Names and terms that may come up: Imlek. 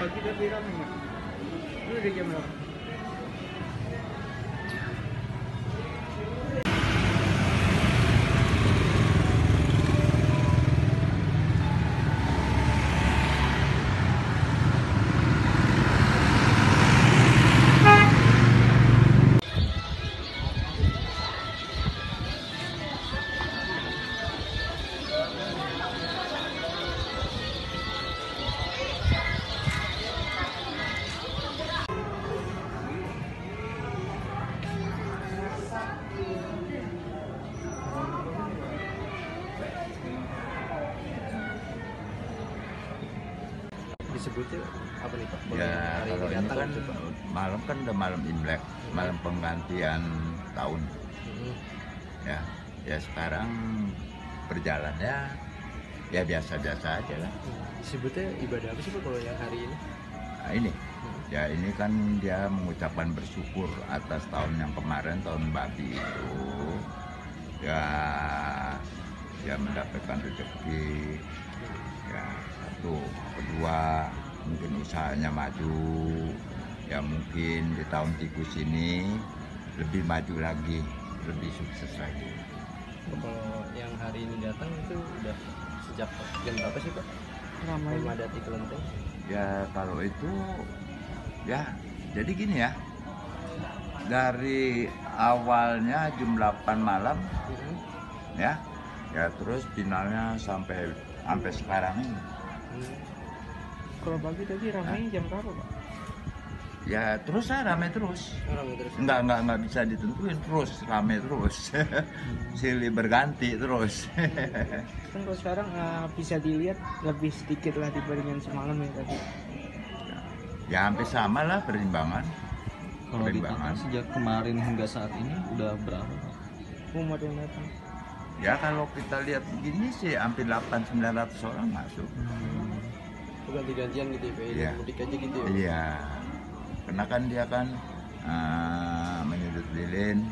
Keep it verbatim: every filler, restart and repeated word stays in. pagi udah viral nih, Mas. Ini udah jam berapa? Disebutnya apa nih Pak? Ya, kalau ini kan malam kan udah malam Imlek, malam penggantian tahun. Hmm. Ya, ya sekarang berjalannya ya biasa-biasa aja lah. Disebutnya ibadah apa sih Pak kalau yang hari ini? Nah, ini, hmm. ya ini kan dia mengucapkan bersyukur atas tahun yang kemarin, tahun babi itu. Ya, dia mendapatkan rezeki. Ya, satu, kedua mungkin usahanya maju, ya mungkin di tahun tikus ini lebih maju lagi, lebih sukses lagi. Kalau yang hari ini datang itu udah sejak jam berapa sih Pak? Ramai memadati kelenteng? Ya kalau itu ya jadi gini ya, dari awalnya jam delapan malam, mm-hmm. ya ya terus finalnya sampai sampai sekarang ini. Hmm. Kalau pagi tadi ramai jam berapa Pak? Ya terus saya ramai terus. Oh, ramai terus. Enggak enggak enggak bisa ditentuin, terus ramai terus. Hmm. Silih berganti terus. Hmm. Kan kalau sekarang uh, bisa dilihat lebih sedikit lah dibandingkan semalam ya tadi. Ya, ya hampir sama lah perimbangan. Kalau perimbangan sejak kemarin hingga saat ini udah berapa Pak umat yang datang? Ya kalau kita lihat begini sih hampir delapan ratus sampai sembilan ratus orang masuk. Hmm. Ganti-gantian gitu ya, mudik aja gitu ya? Iya, karena kan dia kan uh, menyudut lilin.